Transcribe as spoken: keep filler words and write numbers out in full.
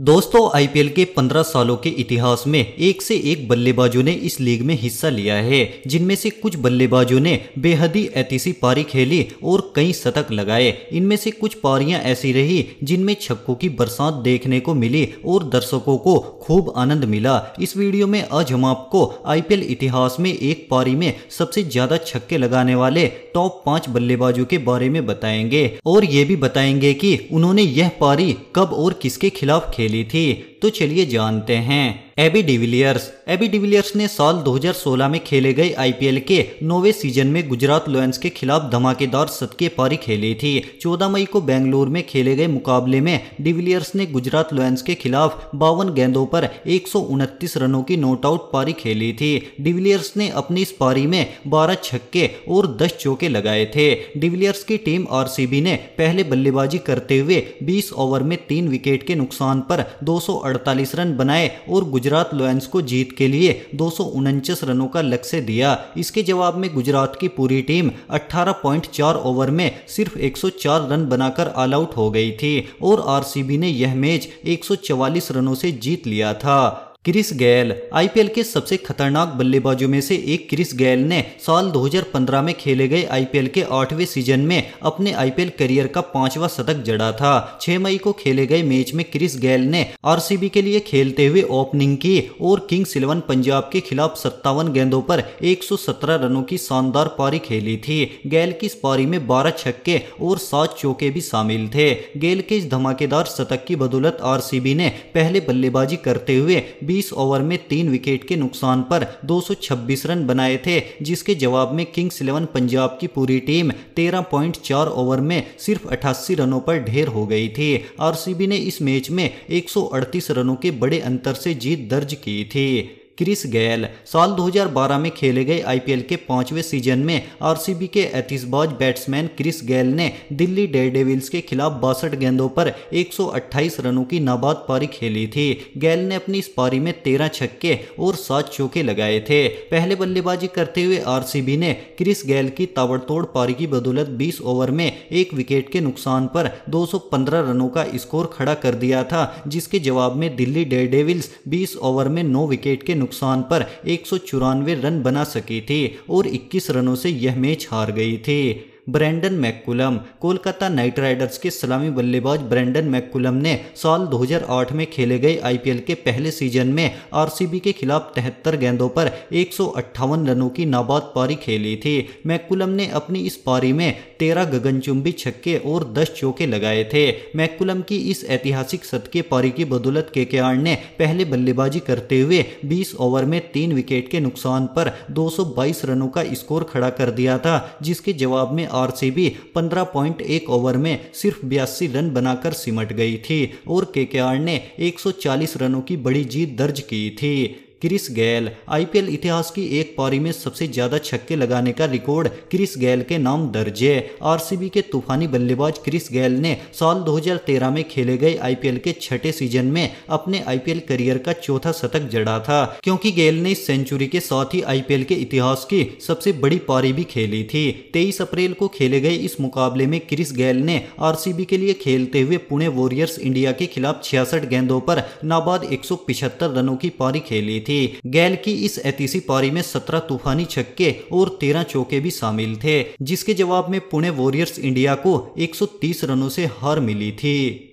दोस्तों आईपीएल के पंद्रह सालों के इतिहास में एक से एक बल्लेबाजों ने इस लीग में हिस्सा लिया है, जिनमें से कुछ बल्लेबाजों ने बेहद ही ऐतिहासिक पारी खेली और कई शतक लगाए। इनमें से कुछ पारियां ऐसी रही जिनमें छक्कों की बरसात देखने को मिली और दर्शकों को खूब आनंद मिला। इस वीडियो में आज हम आपको आईपीएल इतिहास में एक पारी में सबसे ज्यादा छक्के लगाने वाले टॉप पाँच बल्लेबाजों के बारे में बताएंगे और ये भी बताएंगे कि उन्होंने यह पारी कब और किसके खिलाफ खेली थी। तो चलिए जानते हैं। एबी डिविलियर्स एबी डिविलियर्स ने साल दो हज़ार सोलह में खेले गए आईपीएल के नौवें सीजन में गुजरात लायंस के खिलाफ धमाकेदार शतकीय पारी खेली थी। चौदह मई को बेंगलुरु में खेले गए मुकाबले में डिविलियर्स ने गुजरात लायंस के खिलाफ बावन गेंदों पर एक सौ उनतीस रनों की नॉट आउट पारी खेली थी। डिविलियर्स ने अपनी इस पारी में बारह छक्के और दस चौके लगाए थे। डिविलियर्स की टीम आरसीबी ने पहले बल्लेबाजी करते हुए बीस ओवर में तीन विकेट के नुकसान पर दो सौ अड़तालीस रन बनाए और गुजरात लायंस को जीत के लिए दो सौ उनचास रनों का लक्ष्य दिया। इसके जवाब में गुजरात की पूरी टीम अठारह पॉइंट चार ओवर में सिर्फ एक सौ चार रन बनाकर ऑल आउट हो गई थी और आरसीबी ने यह मैच एक सौ चौवालीस रनों से जीत लिया था। क्रिस गेल आईपीएल के सबसे खतरनाक बल्लेबाजों में से एक क्रिस गेल ने साल दो हज़ार पंद्रह में खेले गए आईपीएल के आठवें सीजन में अपने आईपीएल करियर का पांचवा शतक जड़ा था। छह मई को खेले गए मैच में क्रिस गेल ने आरसीबी के लिए खेलते हुए ओपनिंग की और किंग्स इलेवन पंजाब के खिलाफ सत्तावन गेंदों पर एक सौ सत्रह रनों की शानदार पारी खेली थी। गेल की इस पारी में बारह छक्के और सात चौके भी शामिल थे। गेल के इस धमाकेदार शतक की बदौलत आरसीबी ने पहले बल्लेबाजी करते हुए बीस ओवर में तीन विकेट के नुकसान पर दो सौ छब्बीस रन बनाए थे, जिसके जवाब में किंग्स इलेवन पंजाब की पूरी टीम तेरह पॉइंट चार ओवर में सिर्फ अठासी रनों पर ढेर हो गई थी। आरसीबी ने इस मैच में एक सौ अड़तीस रनों के बड़े अंतर से जीत दर्ज की थी। क्रिस गेल साल दो हज़ार बारह में खेले गए आईपीएल के पांचवें सीजन में आरसीबी के ऐतिहासिक बैट्समैन क्रिस गेल ने दिल्ली डेयरडेविल्स के खिलाफ बासठ गेंदों पर एक सौ अट्ठाईस रनों की नाबाद पारी खेली थी। गेल ने अपनी इस पारी में तेरह छक्के और सात चौके लगाए थे। पहले बल्लेबाजी करते हुए आरसीबी ने क्रिस गेल की ताबड़तोड़ पारी की बदौलत बीस ओवर में एक विकेट के नुकसान पर दो सौ पंद्रह रनों का स्कोर खड़ा कर दिया था, जिसके जवाब में दिल्ली डेयरडेविल्स बीस ओवर में नौ विकेट के नुकसान पर एक सौ चौरानवे रन बना सकी थी और इक्कीस रनों से यह मैच हार गई थी। Brendon McCullum Kolkata Knight Riders के सलामी बल्लेबाज ब्रैंडन मैककुलम ने साल दो हज़ार आठ में खेले गए आईपीएल के पहले सीजन में आरसीबी के खिलाफ तिहत्तर गेंदों पर एक सौ अट्ठावन रनों की नाबाद पारी खेली थी। मैककुलम ने अपनी इस पारी में तेरह गगनचुंबी छक्के और दस चौके लगाए थे। मैककुलम की इस ऐतिहासिक शतकीय पारी की बदौलत केकेआर ने पहले बल्लेबाजी करते हुए बीस ओवर में तीन विकेट के नुकसान पर दो सौ बाईस रनों का स्कोर खड़ा कर दिया था, जिसके जवाब में आरसीबी पंद्रह पॉइंट एक ओवर में सिर्फ बयासी रन बनाकर सिमट गई थी और केकेआर ने एक सौ चालीस रनों की बड़ी जीत दर्ज की थी। क्रिस गेल आईपीएल इतिहास की एक पारी में सबसे ज्यादा छक्के लगाने का रिकॉर्ड क्रिस गेल के नाम दर्ज है। आरसीबी के तूफानी बल्लेबाज क्रिस गेल ने साल दो हज़ार तेरह में खेले गए आईपीएल के छठे सीजन में अपने आईपीएल करियर का चौथा शतक जड़ा था, क्योंकि गेल ने इस सेंचुरी के साथ ही आईपीएल के इतिहास की सबसे बड़ी पारी भी खेली थी। तेईस अप्रैल को खेले गए इस मुकाबले में क्रिस गेल ने आरसीबी के लिए खेलते हुए पुणे वॉरियर्स इंडिया के खिलाफ छियासठ गेंदों पर नाबाद एक सौ पिछहत्तर रनों की पारी खेली थी। गेल की इस ऐतिहासिक पारी में सत्रह तूफानी छक्के और तेरह चौके भी शामिल थे, जिसके जवाब में पुणे वॉरियर्स इंडिया को एक सौ तीस रनों से हार मिली थी।